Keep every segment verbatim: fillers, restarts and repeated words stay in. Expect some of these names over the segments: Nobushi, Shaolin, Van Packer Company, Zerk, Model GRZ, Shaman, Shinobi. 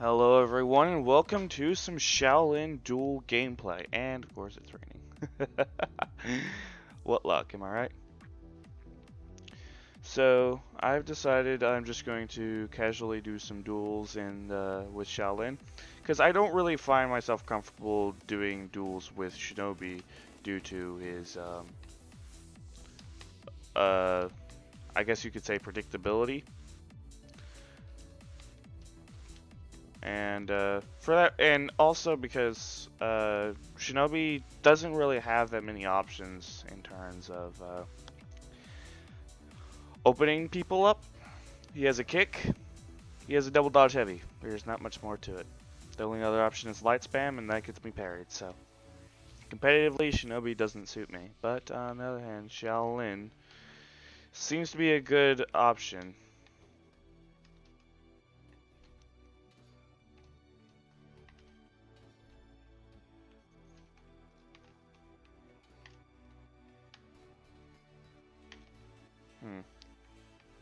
Hello everyone and welcome to some Shaolin duel gameplay, and of course it's raining. What luck, am I right? So I've decided I'm just going to casually do some duels in uh, with Shaolin, because I don't really find myself comfortable doing duels with Shinobi due to his um, uh, I guess you could say predictability. And uh, for that, and also because uh, Shinobi doesn't really have that many options in terms of uh, opening people up. He has a kick, he has a double dodge heavy. There's not much more to it. The only other option is light spam, and that gets me parried. So competitively, Shinobi doesn't suit me. But on the other hand, Shaolin seems to be a good option. Hmm.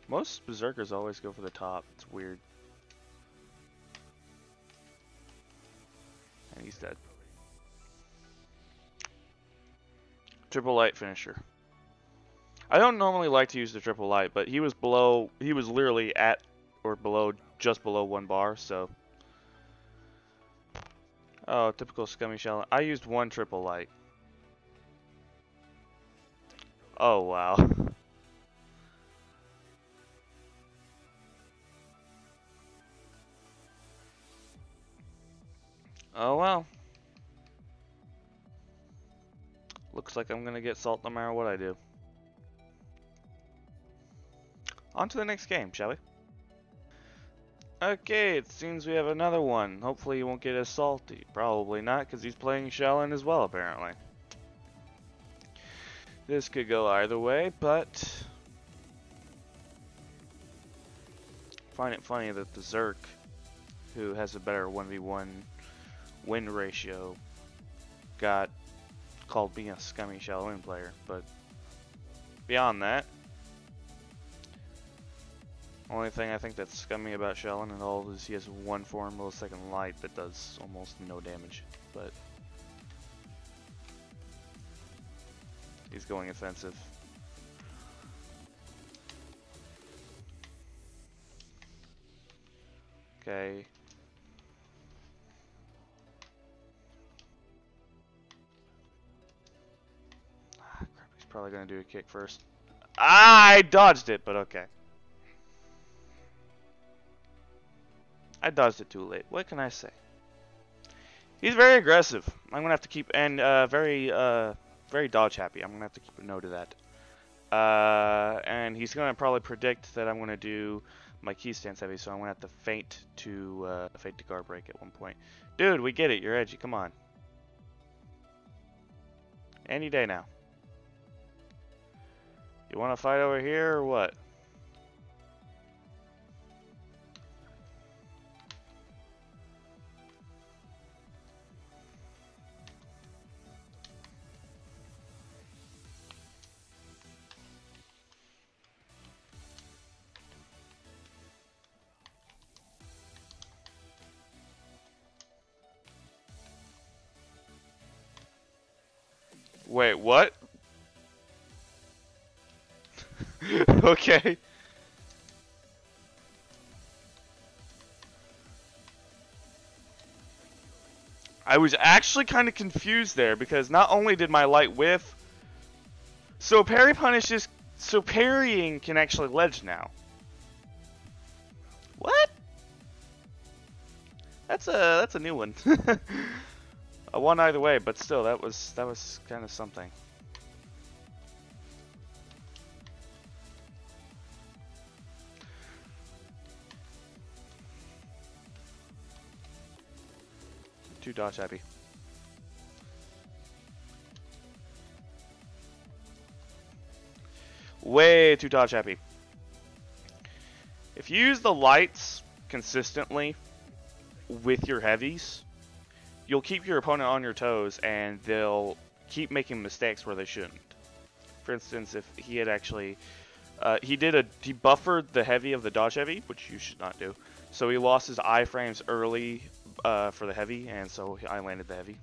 Most berserkers always go for the top. It's weird. And he's dead. Triple light finisher. I don't normally like to use the triple light, but he was below. He was literally at or below, just below one bar. So. Oh, typical scummy shell. I used one triple light. Oh wow. Oh well. Looks like I'm gonna get salt no matter what I do. On to the next game, shall we? Okay, it seems we have another one. Hopefully he won't get as salty. Probably not, because he's playing Shaolin as well, apparently. This could go either way, but... I find it funny that the Zerk, who has a better one v one win ratio, got called being a scummy Shaolin player, but beyond that, only thing I think that's scummy about Shaolin at all is he has one foreign millisecond light that does almost no damage, but he's going offensive. Okay. Probably gonna do a kick first. I dodged it, but okay. I dodged it too late. What can I say? He's very aggressive. I'm gonna have to keep and uh, very, uh, very dodge happy. I'm gonna have to keep a note of that. Uh, and he's gonna probably predict that I'm gonna do my key stance heavy, so I'm gonna have to feint to uh, feint to guard break at one point. Dude, we get it. You're edgy. Come on. Any day now. You want to fight over here or what? Wait, what? Okay. I was actually kind of confused there, because not only did my light whiff, so parry punishes, so parrying can actually ledge now. What? That's a that's a new one. I won either way, but still, that was that was kind of something. Two dodge happy. Way too dodge happy. If you use the lights consistently with your heavies, you'll keep your opponent on your toes and they'll keep making mistakes where they shouldn't. For instance, if he had actually Uh, he did a he buffered the heavy of the dodge heavy, which you should not do. So he lost his iframes early uh, for the heavy, and so I landed the heavy.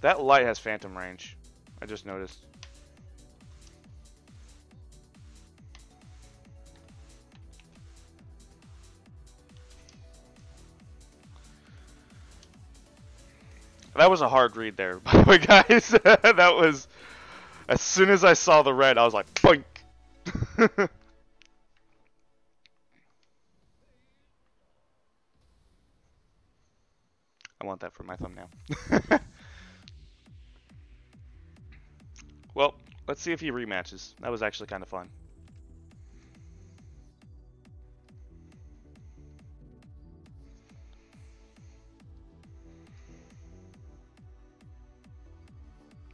That light has phantom range. I just noticed. That was a hard read there, by the way, guys. That was, as soon as I saw the red, I was like, boink. I want that for my thumbnail. Well, let's see if he rematches. That was actually kind of fun.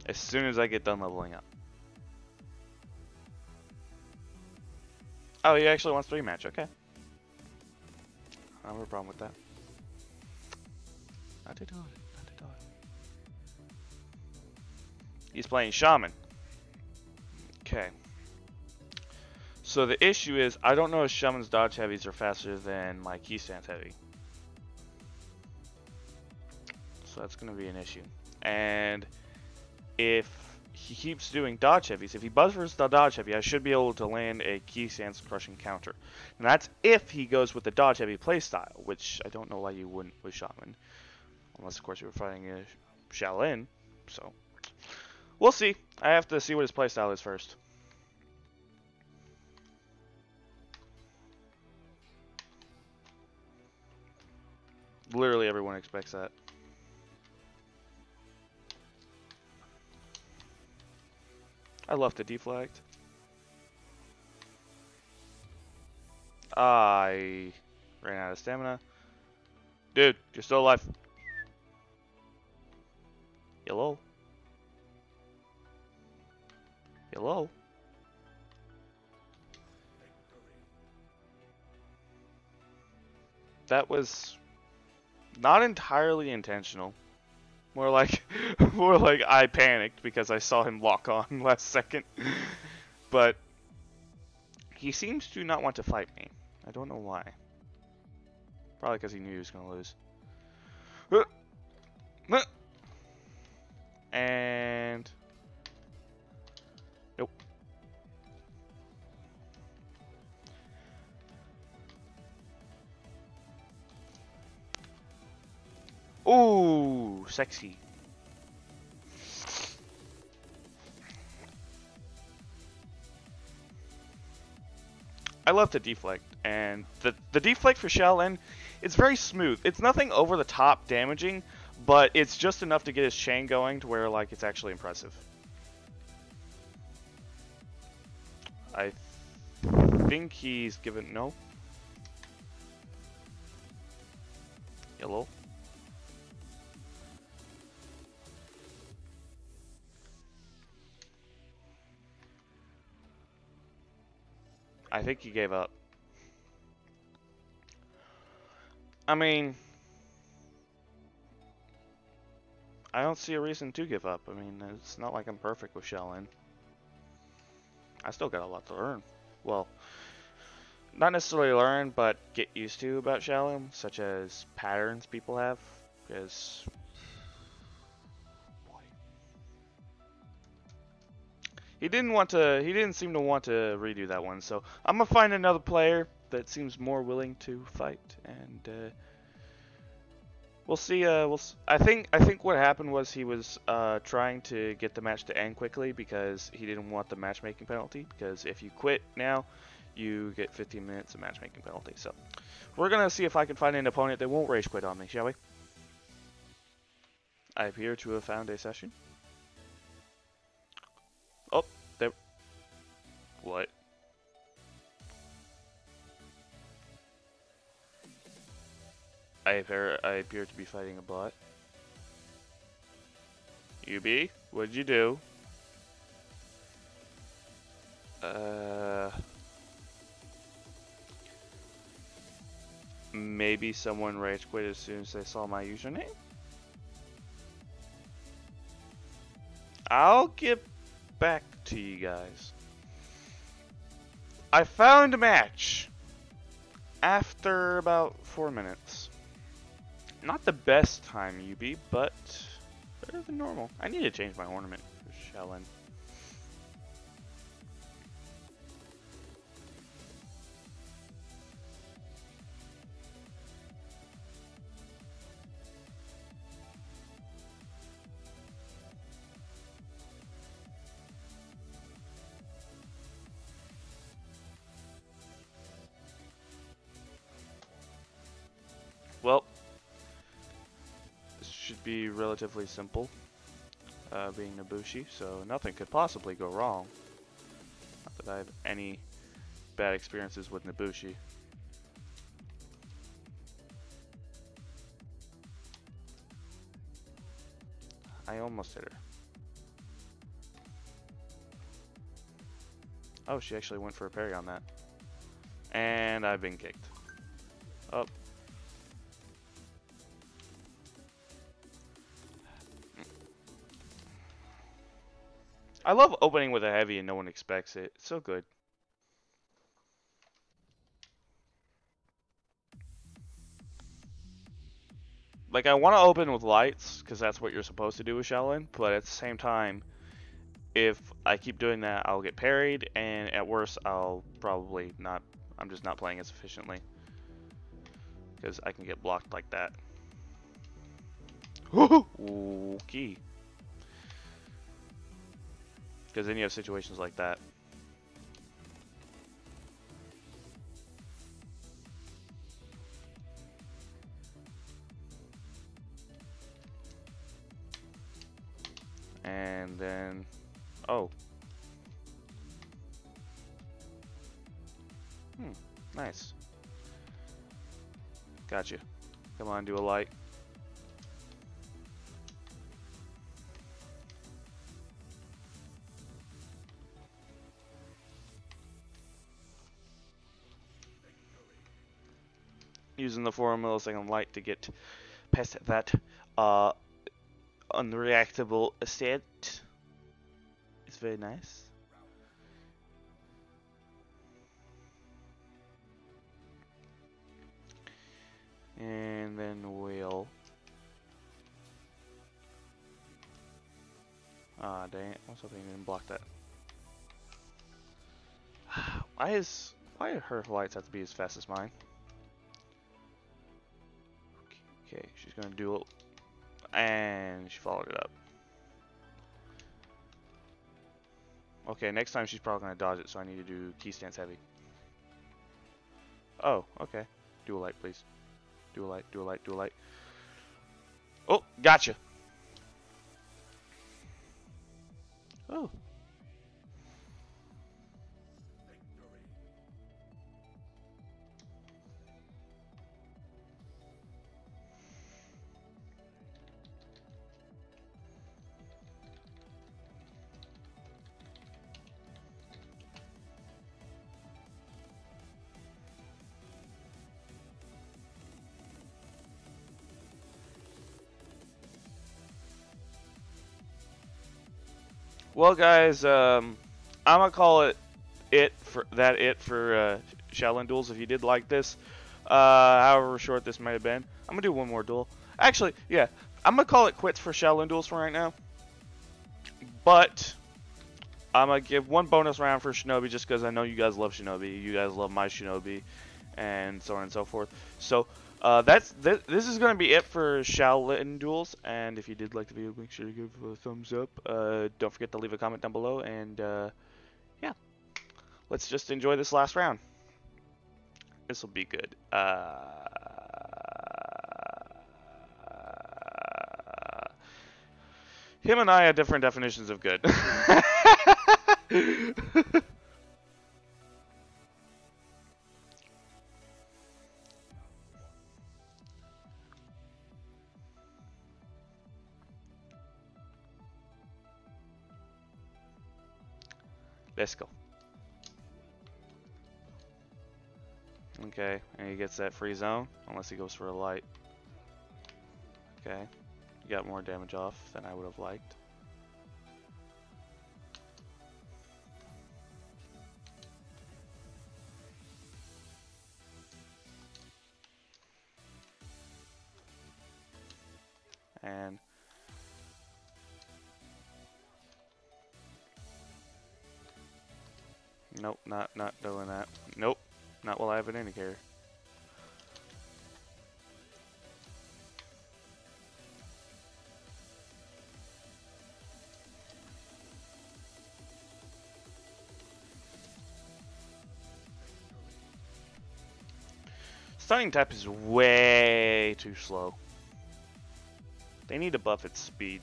As soon as I get done leveling up. Oh, he actually wants to rematch. Okay. I don't have a problem with that. Not at all. Not at all. He's playing Shaman. Okay. So the issue is, I don't know if Shaman's dodge heavies are faster than my key stance heavy. So that's going to be an issue. And if he keeps doing dodge heavies, if he buzzers the dodge heavy, I should be able to land a key stance crushing counter. And that's if he goes with the dodge heavy playstyle, which I don't know why you wouldn't with Shaman. Unless, of course, you were fighting a Shaolin. So, we'll see. I have to see what his playstyle is first. Literally everyone expects that. I love to deflect. I ran out of stamina. Dude, you're still alive. Hello? Hello? That was not entirely intentional. More like, more like I panicked because I saw him lock on last second. But he seems to not want to fight me. I don't know why. Probably because he knew he was going to lose. And nope. Ooh, sexy. I love to deflect, and the the deflect for Shaolin, it's very smooth. It's nothing over the top damaging, but it's just enough to get his chain going to where like it's actually impressive. I th think he's given no. Hello. I think he gave up. I mean, I don't see a reason to give up. I mean, it's not like I'm perfect with Shaolin. I still got a lot to learn. Well, not necessarily learn, but get used to about Shaolin, such as patterns people have. Because, boy, he didn't want to. He didn't seem to want to redo that one. So I'm gonna find another player that seems more willing to fight, and uh, we'll see. Uh, we'll. I think. I think what happened was he was uh, trying to get the match to end quickly because he didn't want the matchmaking penalty. Because if you quit now, you get fifteen minutes of matchmaking penalty. So we're gonna see if I can find an opponent that won't rage quit on me, shall we? I appear to have found a session. Oh, there. What? I appear, I appear to be fighting a bot. U B, what'd you do? Uh, maybe someone rage quit as soon as they saw my username? I'll give back to you guys. I found a match after about four minutes. Not the best time, U B, but better than normal. I need to change my ornament for Shaolin. Well, this should be relatively simple, uh, being Nobushi, so nothing could possibly go wrong. Not that I have any bad experiences with Nobushi. I almost hit her. Oh, she actually went for a parry on that. And I've been kicked. Oh. I love opening with a heavy and no one expects it. It's so good. Like, I want to open with lights, because that's what you're supposed to do with Shaolin, but at the same time, if I keep doing that, I'll get parried, and at worst, I'll probably not... I'm just not playing as efficiently, because I can get blocked like that. Woohoo! Okay. Because then you have situations like that. And then... Oh. Hmm. Nice. Gotcha. Come on, do a light. Using the four millisecond light to get past that uh, unreactable state. It's very nice. And then we'll... Ah, oh, dang it. I was hoping you didn't block that. Why is... Why do her lights have to be as fast as mine? Okay, she's gonna do it, and she followed it up. Okay, next time she's probably gonna dodge it, so I need to do key stance heavy. Oh, okay. Do a light, please. Do a light, do a light, do a light. Oh, gotcha. Oh. Well, guys, um, I'm gonna call it it for that it for uh, Shaolin duels. If you did like this, uh, however short this might have been, I'm gonna do one more duel. Actually, yeah, I'm gonna call it quits for Shaolin duels for right now. But I'm gonna give one bonus round for Shinobi just because I know you guys love Shinobi, you guys love my Shinobi, and so on and so forth. So. Uh, that's th this is gonna be it for Shaolin duels, and if you did like the video, make sure to give a thumbs up. Uh, don't forget to leave a comment down below, and uh, yeah, let's just enjoy this last round. This will be good. Uh, him and I have different definitions of good. Let's go. Okay, and he gets that free zone, unless he goes for a light. Okay, he got more damage off than I would have liked. hand. Nope, not not doing that. Nope, not while I have an indicator. Stunning type is way too slow. They need to buff its speed.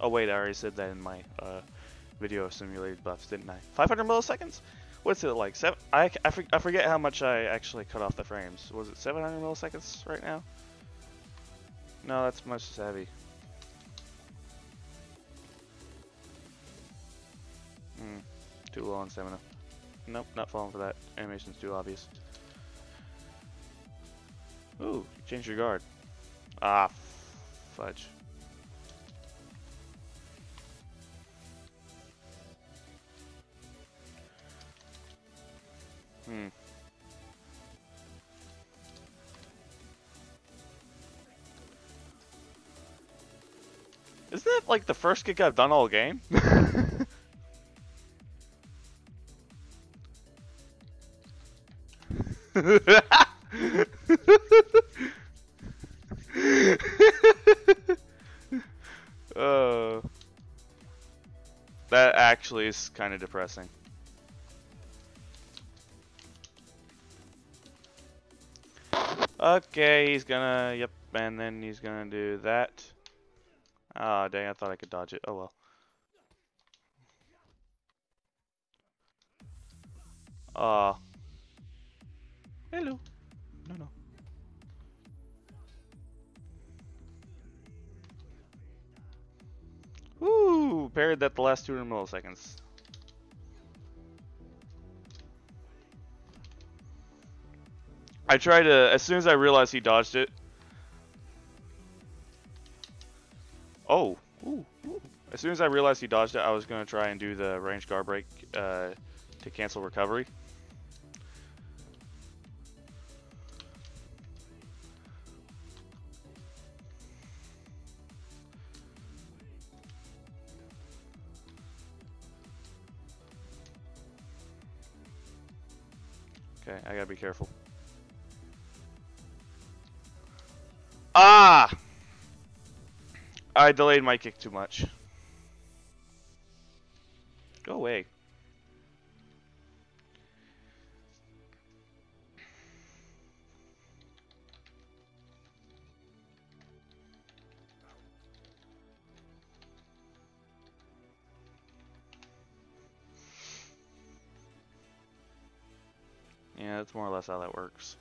Oh wait, I already said that in my uh, video of simulated buffs, didn't I? five hundred milliseconds? What's it like? Seven? I, I, for, I forget how much I actually cut off the frames. Was it seven hundred milliseconds right now? No, that's much savvy. Mm, too low on stamina. Nope, not falling for that. Animation's too obvious. Ooh, change your guard. Ah, fudge. Hmm. Isn't that like the first kick I've done all game? Oh, that actually is kind of depressing. Okay, he's gonna, yep, and then he's gonna do that. Ah, oh, dang, I thought I could dodge it. Oh well. Ah. Uh, hello. No, no. Woo! Parried that the last two hundred milliseconds. I tried to, as soon as I realized he dodged it. Oh, ooh, ooh. As soon as I realized he dodged it, I was going to try and do the range guard break uh, to cancel recovery. Okay, I gotta be careful. Ah! I delayed my kick too much. Go away. Yeah, that's more or less how that works.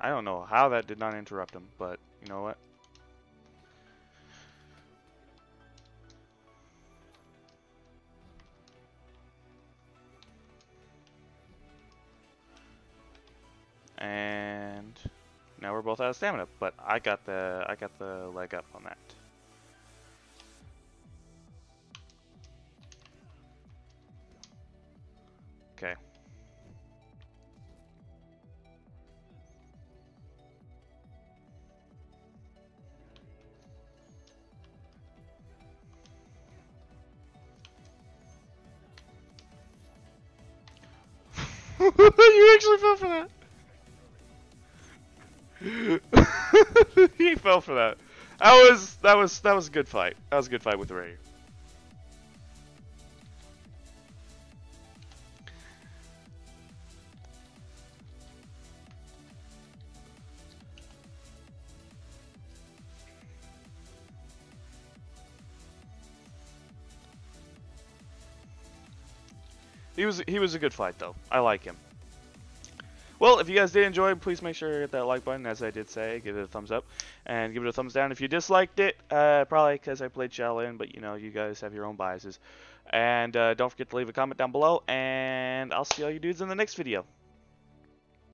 I don't know how that did not interrupt him, but you know what? And now we're both out of stamina, but I got the I got the leg up on that. Okay. You actually fell for that. He fell for that. That was that was that was a good fight. That was a good fight with the radio. He was he was a good fight though. I like him. Well, if you guys did enjoy, please make sure to hit that like button, as I did say. Give it a thumbs up, and give it a thumbs down if you disliked it. Uh, probably because I played Shaolin, but you know, you guys have your own biases. And uh, don't forget to leave a comment down below, and I'll see all you dudes in the next video.